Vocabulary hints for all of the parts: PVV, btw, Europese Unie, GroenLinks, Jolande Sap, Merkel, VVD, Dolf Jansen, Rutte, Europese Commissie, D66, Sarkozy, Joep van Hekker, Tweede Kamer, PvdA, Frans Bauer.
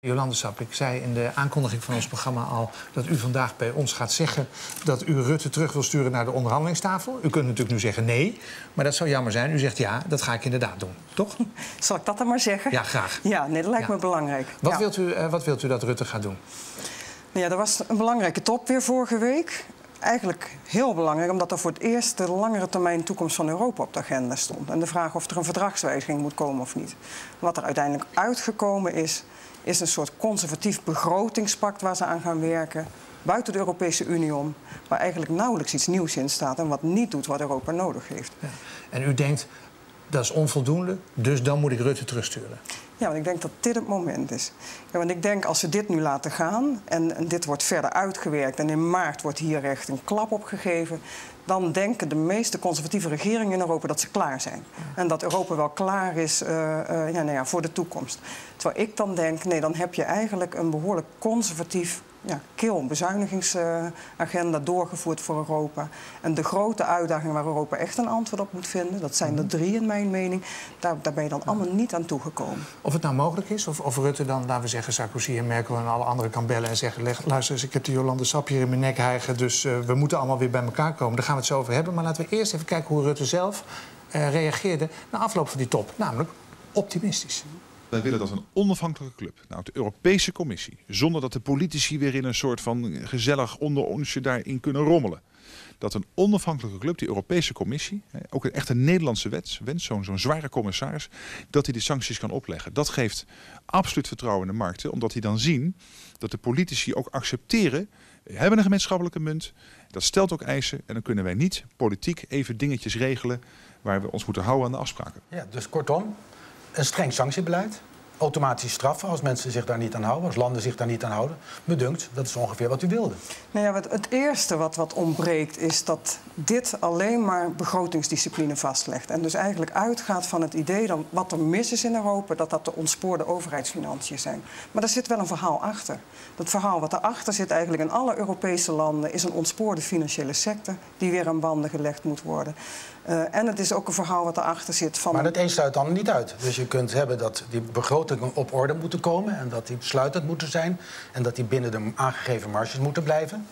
Jolande Sap, ik zei in de aankondiging van ons programma al dat u vandaag bij ons gaat zeggen dat u Rutte terug wil sturen naar de onderhandelingstafel. U kunt natuurlijk nu zeggen nee, maar dat zou jammer zijn. U zegt ja, dat ga ik inderdaad doen, toch? Zal ik dat dan maar zeggen? Ja, graag. Ja, nee, dat lijkt me belangrijk. Wat, wat wilt u dat Rutte gaat doen? Nou ja, er was een belangrijke top weer vorige week. Eigenlijk heel belangrijk, omdat er voor het eerst de langere termijn toekomst van Europa op de agenda stond. En de vraag of er een verdragswijziging moet komen of niet. Wat er uiteindelijk uitgekomen is, is een soort conservatief begrotingspact waar ze aan gaan werken. Buiten de Europese Unie om, waar eigenlijk nauwelijks iets nieuws in staat en wat niet doet wat Europa nodig heeft. Ja. En u denkt, dat is onvoldoende, dus dan moet ik Rutte terugsturen? Ja, want ik denk dat dit het moment is. Ja, want ik denk, als ze dit nu laten gaan en dit wordt verder uitgewerkt en in maart wordt hier echt een klap op gegeven, dan denken de meeste conservatieve regeringen in Europa dat ze klaar zijn. En dat Europa wel klaar is voor de toekomst. Terwijl ik dan denk, nee, dan heb je eigenlijk een behoorlijk conservatief, kil bezuinigingsagenda doorgevoerd voor Europa. En de grote uitdaging waar Europa echt een antwoord op moet vinden, dat zijn er drie in mijn mening, daar ben je dan allemaal niet aan toegekomen. Of het nou mogelijk is, of Rutte dan, laten we zeggen, Sarkozy en Merkel en alle anderen kan bellen en zeggen, luister eens, ik heb de Jolande Sap hier in mijn nek hijgen, dus we moeten allemaal weer bij elkaar komen. Daar gaan we het zo over hebben, maar laten we eerst even kijken hoe Rutte zelf reageerde na afloop van die top. Namelijk optimistisch. Wij willen dat een onafhankelijke club, nou de Europese Commissie, zonder dat de politici weer in een soort van gezellig onderonsje daarin kunnen rommelen. Dat een onafhankelijke club, die Europese Commissie, ook een echte Nederlandse wens, zo'n zware commissaris, dat hij de sancties kan opleggen. Dat geeft absoluut vertrouwen in de markten, omdat die dan zien dat de politici ook accepteren, we hebben een gemeenschappelijke munt, dat stelt ook eisen en dan kunnen wij niet politiek even dingetjes regelen waar we ons moeten houden aan de afspraken. Ja, dus kortom, een streng sanctiebeleid, automatisch straffen als mensen zich daar niet aan houden, als landen zich daar niet aan houden. Me dunkt, dat is ongeveer wat u wilde. Nou ja, het eerste wat ontbreekt is dat dit alleen maar begrotingsdiscipline vastlegt. En dus eigenlijk uitgaat van het idee dat wat er mis is in Europa, dat dat de ontspoorde overheidsfinanciën zijn. Maar daar zit wel een verhaal achter. Dat verhaal wat erachter zit eigenlijk in alle Europese landen is een ontspoorde financiële sector die weer aan banden gelegd moet worden. En het is ook een verhaal wat erachter zit van... Maar het een sluit dan niet uit. Dus je kunt hebben dat die begrotingen op orde moeten komen en dat die besluitend moeten zijn en dat die binnen de aangegeven marges moeten blijven.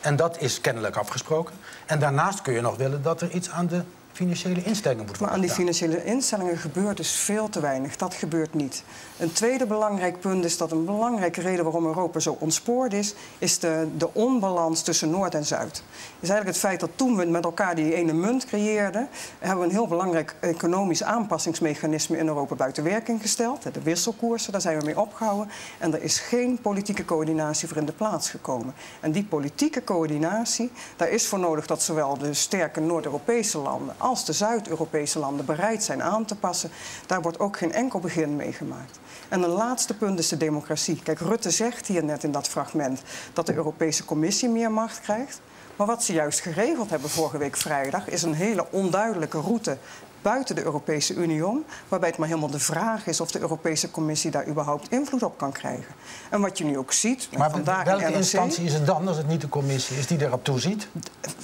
En dat is kennelijk afgesproken. En daarnaast kun je nog willen dat er iets aan de financiële instellingen moet worden. Maar aan die financiële instellingen gebeurt dus veel te weinig. Dat gebeurt niet. Een tweede belangrijk punt is dat een belangrijke reden waarom Europa zo ontspoord is, is de onbalans tussen Noord en Zuid. Is eigenlijk het feit dat toen we met elkaar die ene munt creëerden, hebben we een heel belangrijk economisch aanpassingsmechanisme in Europa buiten werking gesteld. De wisselkoersen, daar zijn we mee opgehouden. En er is geen politieke coördinatie voor in de plaats gekomen. En die politieke coördinatie, daar is voor nodig dat zowel de sterke Noord-Europese landen als de Zuid-Europese landen bereid zijn aan te passen, daar wordt ook geen enkel begin mee gemaakt. En een laatste punt is de democratie. Kijk, Rutte zegt hier net in dat fragment dat de Europese Commissie meer macht krijgt. Maar wat ze juist geregeld hebben vorige week vrijdag is een hele onduidelijke route buiten de Europese Unie om, waarbij het maar helemaal de vraag is of de Europese Commissie daar überhaupt invloed op kan krijgen. En wat je nu ook ziet... Maar vandaag welke instantie is het dan als het niet de Commissie is die erop toeziet?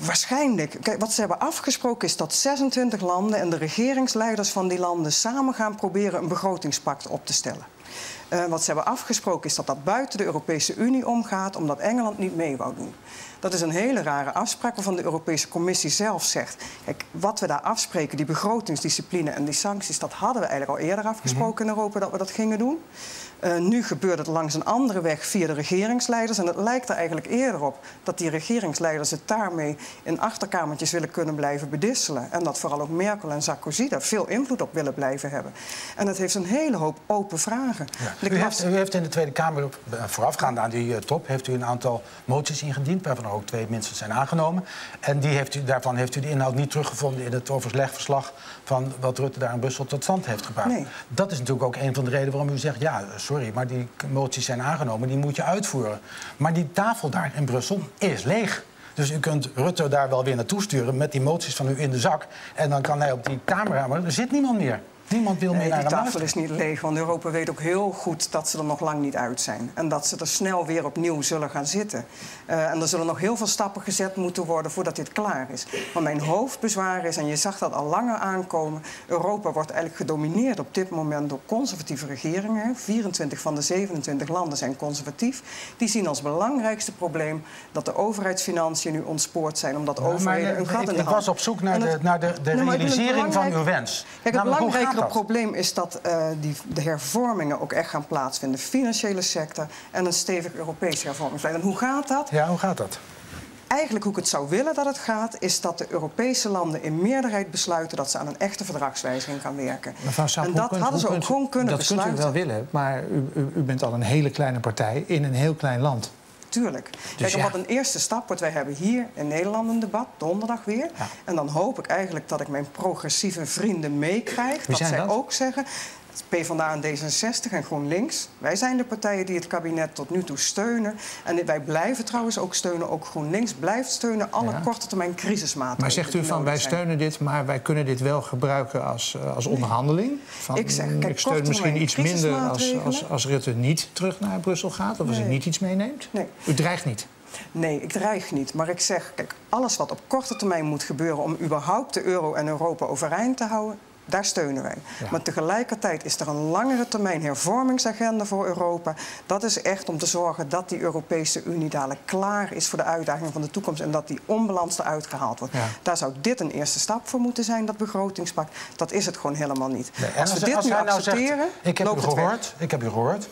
Waarschijnlijk. Kijk, wat ze hebben afgesproken is dat 26 landen en de regeringsleiders van die landen samen gaan proberen een begrotingspact op te stellen. Wat ze hebben afgesproken is dat dat buiten de Europese Unie omgaat, omdat Engeland niet mee wou doen. Dat is een hele rare afspraak waarvan de Europese Commissie zelf zegt, kijk, wat we daar afspreken, die begrotingsdiscipline en die sancties, dat hadden we eigenlijk al eerder afgesproken in Europa dat we dat gingen doen. Nu gebeurt het langs een andere weg via de regeringsleiders. En het lijkt er eigenlijk eerder op dat die regeringsleiders het daarmee in achterkamertjes willen kunnen blijven bedisselen. En dat vooral ook Merkel en Sarkozy daar veel invloed op willen blijven hebben. En dat heeft een hele hoop open vragen. Ja. U heeft in de Tweede Kamer, voorafgaand aan die top, heeft u een aantal moties ingediend, waarvan er ook twee minstens zijn aangenomen. En die daarvan heeft u de inhoud niet teruggevonden in het overlegverslag van wat Rutte daar in Brussel tot stand heeft gebracht. Nee. Dat is natuurlijk ook een van de redenen waarom u zegt, ja, sorry, maar die moties zijn aangenomen, die moet je uitvoeren. Maar die tafel daar in Brussel is leeg. Dus u kunt Rutte daar wel weer naartoe sturen met die moties van u in de zak. En dan kan hij op die camera, maar er zit niemand meer. Niemand wil meer naar de tafel luisteren. Is niet leeg, want Europa weet ook heel goed dat ze er nog lang niet uit zijn. En dat ze er snel weer opnieuw zullen gaan zitten. En er zullen nog heel veel stappen gezet moeten worden voordat dit klaar is. Maar mijn hoofdbezwaar is, en je zag dat al langer aankomen, Europa wordt eigenlijk gedomineerd op dit moment door conservatieve regeringen. 24 van de 27 landen zijn conservatief. Die zien als belangrijkste probleem dat de overheidsfinanciën nu ontspoord zijn, omdat overheden een gat in de hand. Ik was op zoek naar de realisering van uw wens. Kijk, het belangrijkere probleem is dat de hervormingen ook echt gaan plaatsvinden. De financiële sector en een stevig Europees hervormingsbeleid. En hoe gaat dat? Ja, hoe gaat dat? Eigenlijk hoe ik het zou willen dat het gaat, is dat de Europese landen in meerderheid besluiten dat ze aan een echte verdragswijziging gaan werken. Sap, en dat hadden ze ook gewoon kunnen besluiten. Dat kunt u wel willen, maar u bent al een hele kleine partij in een heel klein land. Tuurlijk. Dus kijk, wat een eerste stap wordt. Wij hebben hier in Nederland een debat, donderdag weer. Ja. En dan hoop ik eigenlijk dat ik mijn progressieve vrienden meekrijg. Dat zij ook zeggen, PvdA en D66 en GroenLinks. Wij zijn de partijen die het kabinet tot nu toe steunen. En wij blijven trouwens ook steunen. Ook GroenLinks blijft steunen alle korte termijn crisismaatregelen. Maar zegt u van wij steunen dit, maar wij kunnen dit wel gebruiken als onderhandeling? Van, ik zeg, kijk, ik steun misschien iets minder als Rutte niet terug naar Brussel gaat. Of als hij niet iets meeneemt. Nee. U dreigt niet. Nee, ik dreig niet. Maar ik zeg, kijk, alles wat op korte termijn moet gebeuren om überhaupt de euro en Europa overeind te houden, daar steunen wij. Ja. Maar tegelijkertijd is er een langere termijn hervormingsagenda voor Europa. Dat is echt om te zorgen dat die Europese Unie dadelijk klaar is voor de uitdagingen van de toekomst en dat die onbalans eruit gehaald wordt. Ja. Daar zou dit een eerste stap voor moeten zijn, dat begrotingspact. Dat is het gewoon helemaal niet. Nee, als we dit nu accepteren, nou zegt, ik heb u gehoord.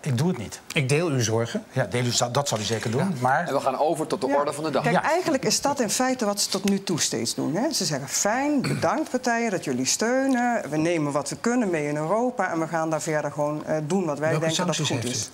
Ik doe het niet. Ik deel uw zorgen. Ja, dat zal u zeker doen. Ja. Maar en we gaan over tot de orde van de dag. Kijk, eigenlijk is dat in feite wat ze tot nu toe steeds doen. Hè? Ze zeggen, fijn, bedankt partijen dat jullie steunen. We nemen wat we kunnen mee in Europa en we gaan daar verder gewoon doen wat wij denken dat goed is.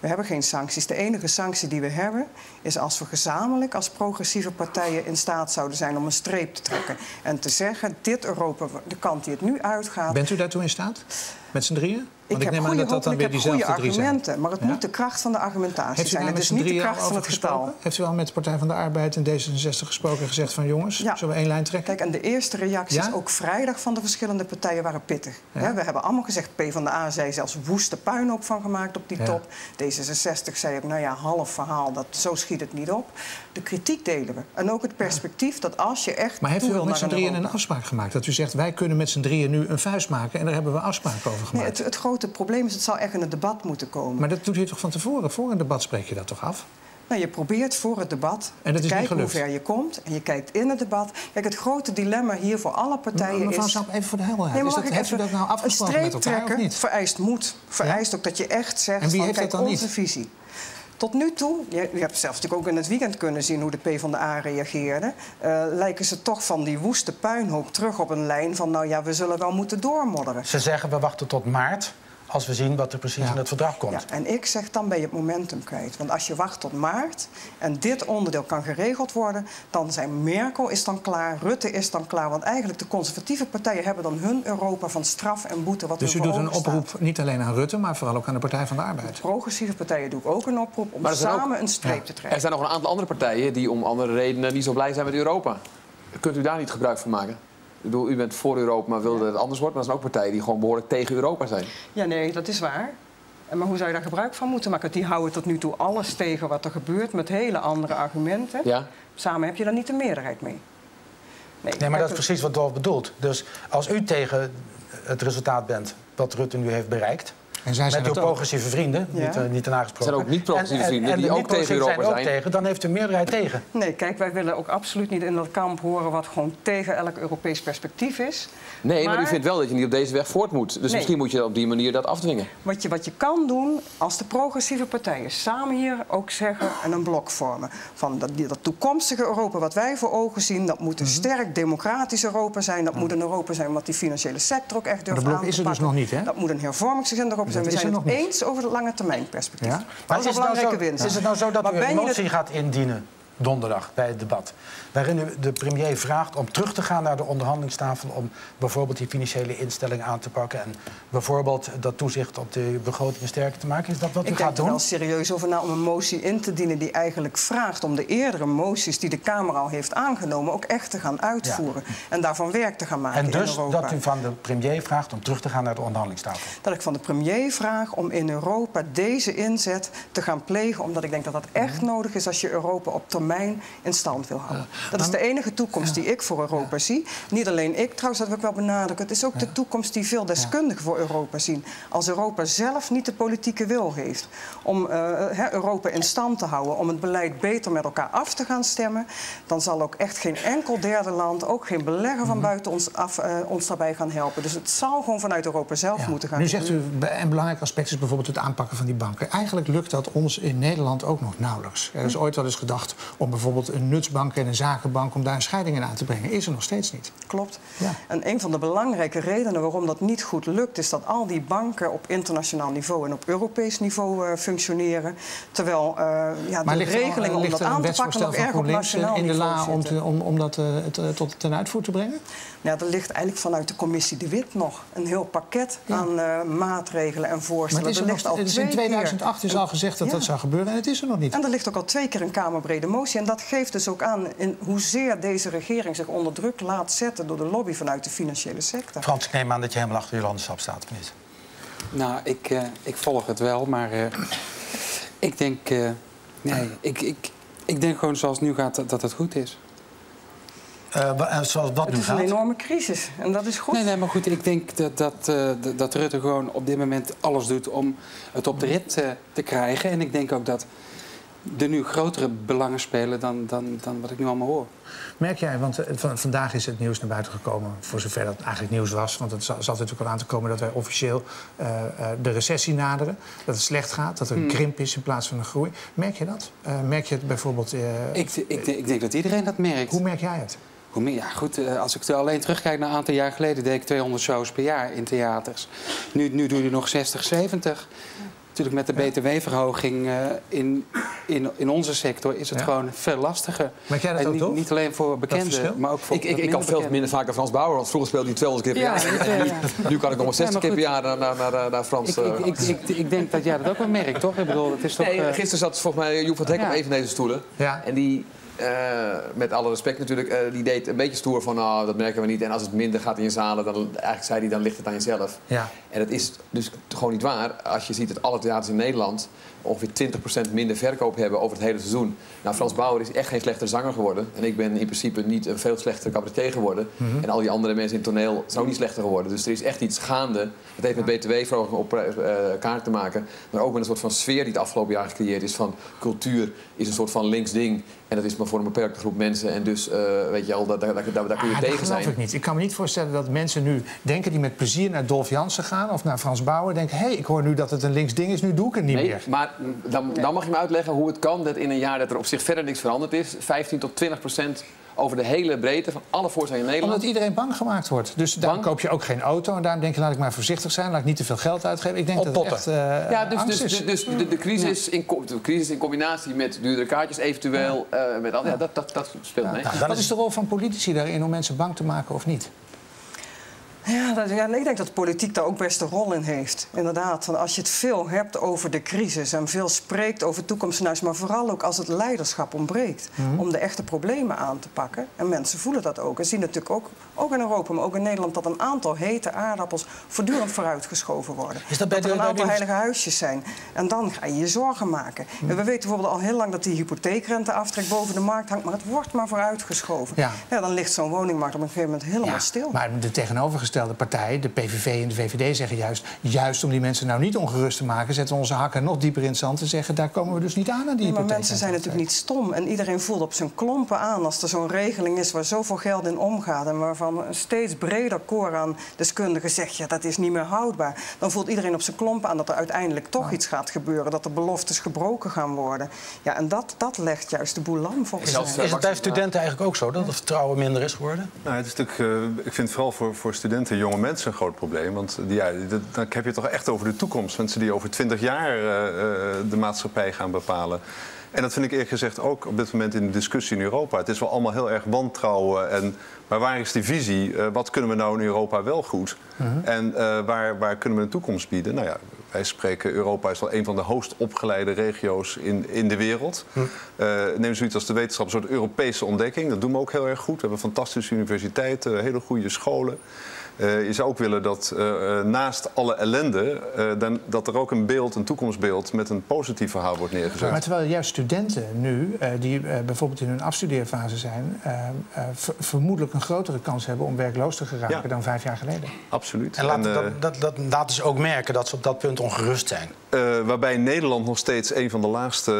We hebben geen sancties. De enige sanctie die we hebben is als we gezamenlijk als progressieve partijen in staat zouden zijn om een streep te trekken. En te zeggen, dit Europa, de kant die het nu uitgaat. Bent u daartoe in staat? Met z'n drieën? Want ik neem aan dat dat dan weer diezelfde drie argumenten, zijn. Maar het moet de kracht van de argumentatie zijn. Het is niet de kracht van het getal. Heeft u al met de Partij van de Arbeid en D66 gesproken en gezegd van jongens, zullen we één lijn trekken? Kijk, en de eerste reacties, ook vrijdag van de verschillende partijen, waren pittig. Ja. We hebben allemaal gezegd, PvdA zei zelfs woeste puinhoop van gemaakt op die top. D66 zei ook, nou ja, half verhaal, zo schiet het niet op. De kritiek delen we. En ook het perspectief dat als je echt... Maar heeft u wel met z'n drieën een afspraak gemaakt? Dat u zegt, wij kunnen met z'n drieën nu een vuist maken en daar hebben we afspraken over gemaakt. Nee, het grote probleem is, het zal echt in het debat moeten komen. Maar dat doet u toch van tevoren? Voor een debat spreek je dat toch af? Nou, je probeert voor het debat te kijken hoe ver je komt. En je kijkt in het debat. Kijk, het grote dilemma hier voor alle partijen is... Mevrouw Sap, even voor de helderheid. Nee, heeft u dat nou afgesproken met elkaar? Een streep trekken vereist moed. Vereist ook dat je echt zegt, en wie heeft kijk, dat dan onze niet? Visie. Tot nu toe, je hebt zelfs natuurlijk ook in het weekend kunnen zien hoe de PvdA reageerde. Lijken ze toch van die woeste puinhoop terug op een lijn van... nou ja, we zullen wel moeten doormodderen. Ze zeggen, we wachten tot maart als we zien wat er precies in het verdrag komt. Ja, en ik zeg, dan ben je het momentum kwijt. Want als je wacht tot maart en dit onderdeel kan geregeld worden... dan zijn Merkel is dan klaar, Rutte is dan klaar. Want eigenlijk de conservatieve partijen hebben dan hun Europa van straf en boete... wat dus u doet een oproep niet alleen aan Rutte, maar vooral ook aan de Partij van de Arbeid? De progressieve partijen doe ik ook een oproep om samen een streep te trekken. Er zijn nog een aantal andere partijen die om andere redenen niet zo blij zijn met Europa. Kunt u daar niet gebruik van maken? Ik bedoel, u bent voor Europa, maar wilde dat het anders wordt. Maar er zijn ook partijen die gewoon behoorlijk tegen Europa zijn. Ja, nee, dat is waar. Maar hoe zou je daar gebruik van moeten maken? Die houden tot nu toe alles tegen wat er gebeurt met hele andere argumenten. Ja. Samen heb je daar niet de meerderheid mee. Nee, maar dat is precies wat Dolf bedoelt. Dus als u tegen het resultaat bent wat Rutte nu heeft bereikt... En zij zijn met uw progressieve vrienden, niet aangesproken. Er zijn ook niet-progressieve vrienden die ook tegen Europa zijn. Dan heeft de meerderheid tegen. Nee, kijk, wij willen ook absoluut niet in dat kamp horen wat gewoon tegen elk Europees perspectief is. Nee, maar u vindt wel dat je niet op deze weg voort moet. Dus misschien moet je op die manier dat afdwingen. Wat je kan doen, als de progressieve partijen samen hier ook zeggen en een blok vormen. Van dat toekomstige Europa wat wij voor ogen zien, dat moet een sterk democratisch Europa zijn. Dat moet een Europa zijn wat die financiële sector ook echt durft aan te pakken. Dat blok is er dus nog niet, hè? Dat moet een hervormingsagenda Europa zijn. En we zijn het eens over het lange termijn perspectief. Ja? Maar dat is een belangrijke winst. Is het nou zo dat u een motie gaat indienen donderdag bij het debat. Waarin u de premier vraagt om terug te gaan naar de onderhandelingstafel om bijvoorbeeld die financiële instellingen aan te pakken en bijvoorbeeld dat toezicht op de begrotingen sterker te maken. Is dat wat u gaat doen? Ik denk er wel serieus over na om een motie in te dienen die eigenlijk vraagt om de eerdere moties die de Kamer al heeft aangenomen ook echt te gaan uitvoeren. Ja. En daarvan werk te gaan maken in Europa. En dus dat u van de premier vraagt om terug te gaan naar de onderhandelingstafel? Dat ik van de premier vraag om in Europa deze inzet te gaan plegen, omdat ik denk dat dat echt nodig is als je Europa op termijn in stand wil houden. Dat is de enige toekomst die ik voor Europa zie. Niet alleen ik, trouwens, dat wil ik wel benadrukken. Het is ook de toekomst die veel deskundigen voor Europa zien. Als Europa zelf niet de politieke wil heeft om Europa in stand te houden, om het beleid beter met elkaar af te gaan stemmen, dan zal ook echt geen enkel derde land, ook geen belegger van buiten ons daarbij gaan helpen. Dus het zal gewoon vanuit Europa zelf moeten gaan. Nu zegt u, een belangrijk aspect is bijvoorbeeld het aanpakken van die banken. Eigenlijk lukt dat ons in Nederland ook nog nauwelijks. Er is ooit wel eens gedacht om bijvoorbeeld een nutsbank en een zakenbank, om daar een scheiding in aan te brengen. Is er nog steeds niet. Klopt. Ja. En een van de belangrijke redenen waarom dat niet goed lukt, is dat al die banken op internationaal niveau en op Europees niveau functioneren. Terwijl de regeling om dat aan te pakken nog erg op nationaal niveau zitten. In de la om dat ten uitvoer te brengen? Nou, er ligt eigenlijk vanuit de commissie De Wit nog een heel pakket aan maatregelen en voorstellen. Maar in 2008 is al gezegd dat dat zou gebeuren en het is er nog niet. En er ligt ook al 2 keer een kamerbrede motie. En dat geeft dus ook aan in hoezeer deze regering zich onder druk laat zetten door de lobby vanuit de financiële sector. Frans, ik neem aan dat je helemaal achter Jolande Sap staat, of niet? Nou, ik volg het wel, maar ik denk... Ik denk gewoon zoals het nu gaat dat het goed is. Zoals dat nu gaat? Het is een enorme crisis en dat is goed. Nee, maar goed, ik denk dat Rutte gewoon op dit moment alles doet om het op de rit te krijgen. En ik denk ook dat er nu grotere belangen spelen dan wat ik nu allemaal hoor. Merk jij, want vandaag is het nieuws naar buiten gekomen, voor zover dat eigenlijk nieuws was. Want het zat natuurlijk al aan te komen dat wij officieel de recessie naderen. Dat het slecht gaat, dat er een krimp is in plaats van een groei. Merk je dat? Merk je het bijvoorbeeld... Ik denk dat iedereen dat merkt. Hoe merk jij het? Ja, goed, als ik alleen terugkijk naar een aantal jaar geleden, deed ik 200 shows per jaar in theaters. Nu doe je nog 60, 70... Natuurlijk met de btw-verhoging in onze sector is het gewoon veel lastiger. Maar jij dat en ook niet, niet alleen voor bekenden, maar ook voor ik kan veel minder vaak naar Frans Bauer, want vroeger speelde hij 200 keer per jaar. Nu kan ik nog maar 60 keer per jaar naar Frans. Ik denk dat jij dat ook wel merkt, toch? Ik bedoel, het is toch gisteren zat volgens mij Joep van Hekker op een van deze stoelen. Ja. En die... met alle respect natuurlijk, die deed een beetje stoer van dat merken we niet. En als het minder gaat in je zalen, dan, eigenlijk zei hij, dan ligt het aan jezelf. Ja. En dat is dus gewoon niet waar. Als je ziet dat alle theaters in Nederland ongeveer 20% minder verkoop hebben over het hele seizoen. Nou, Frans Bauer is echt geen slechter zanger geworden. En ik ben in principe niet een veel slechtere cabaretier geworden. En al die andere mensen in het toneel zijn ook niet slechter geworden. Dus er is echt iets gaande. Het heeft met btw-verhoging op kaart te maken. Maar ook met een soort van sfeer die het afgelopen jaar gecreëerd is. Van cultuur is een soort van links ding. En dat is maar voor een beperkte groep mensen. En dus, weet je al, daar kun je tegen zijn. Dat geloof ik niet. Ik kan me niet voorstellen dat mensen nu denken die met plezier naar Dolf Jansen gaan of naar Frans Bauer. Denken, hé, ik hoor nu dat het een links ding is, nu doe ik het niet meer. Maar dan mag je me uitleggen hoe het kan dat in een jaar dat er op zich verder niks veranderd is, 15 tot 20% over de hele breedte van alle voorstellen in Nederland. Omdat iedereen bang gemaakt wordt. Dus daarom koop je ook geen auto. En daarom denk je, laat ik maar voorzichtig zijn. Laat ik niet te veel geld uitgeven. Ik denk dat het echt angst is. De crisis in combinatie met duurdere kaartjes eventueel. Dat speelt mee. Wat is de rol van politici daarin om mensen bang te maken of niet? Ja, ik denk dat de politiek daar ook best een rol in heeft. Inderdaad, want als je het veel hebt over de crisis en veel spreekt over toekomsthuis, maar vooral ook als het leiderschap ontbreekt om de echte problemen aan te pakken. En mensen voelen dat ook. En zien natuurlijk ook in Europa, maar ook in Nederland, dat een aantal hete aardappels voortdurend vooruitgeschoven worden. Is dat er een aantal heilige huisjes zijn. En dan ga je je zorgen maken. En we weten bijvoorbeeld al heel lang dat die hypotheekrenteaftrek boven de markt hangt, maar het wordt maar vooruitgeschoven. Ja, dan ligt zo'n woningmarkt op een gegeven moment helemaal stil. Maar de tegenovergestelde de partij, de PVV en de VVD zeggen juist om die mensen nou niet ongerust te maken, zetten we onze hakken nog dieper in het zand en zeggen, daar komen we dus niet aan die hypotheek. Maar mensen zijn natuurlijk niet stom en iedereen voelt op zijn klompen aan als er zo'n regeling is waar zoveel geld in omgaat en waarvan een steeds breder koor aan deskundigen zegt, ja, dat is niet meer houdbaar. Dan voelt iedereen op zijn klompen aan dat er uiteindelijk toch iets gaat gebeuren, dat er beloftes gebroken gaan worden. Ja, en dat legt juist de boel lam volgens mij. Is het bij studenten eigenlijk ook zo, dat het vertrouwen minder is geworden? Nou, het is natuurlijk, ik vind vooral voor studenten en jonge mensen een groot probleem. Want dan heb je het toch echt over de toekomst. Mensen die over 20 jaar de maatschappij gaan bepalen. En dat vind ik eerlijk gezegd ook op dit moment in de discussie in Europa. Het is wel allemaal heel erg wantrouwen. En, maar waar is die visie? Wat kunnen we nou in Europa wel goed? En waar kunnen we een toekomst bieden? Nou ja, wij spreken, Europa is wel een van de hoogst opgeleide regio's in de wereld. Neem zoiets als de wetenschap, een soort Europese ontdekking. Dat doen we ook heel erg goed. We hebben fantastische universiteiten, hele goede scholen. Je zou ook willen dat naast alle ellende... dat er ook een beeld, een toekomstbeeld met een positief verhaal wordt neergezet. Maar terwijl juist studenten nu, die bijvoorbeeld in hun afstudeerfase zijn... vermoedelijk een grotere kans hebben om werkloos te geraken dan 5 jaar geleden. Absoluut. En laat dus ook merken dat ze op dat punt ongerust zijn. Waarbij Nederland nog steeds een van de laagste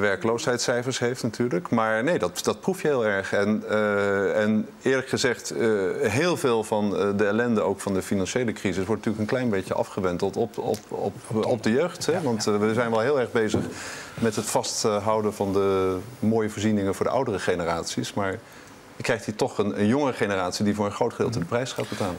werkloosheidscijfers heeft natuurlijk. Maar nee, dat proef je heel erg. En eerlijk gezegd, heel veel van de ellende ook van de financiële crisis wordt natuurlijk een klein beetje afgewenteld op de jeugd. Hè? Want we zijn wel heel erg bezig met het vasthouden van de mooie voorzieningen voor de oudere generaties. Maar je krijgt hier toch een jongere generatie die voor een groot gedeelte de prijs gaat betalen.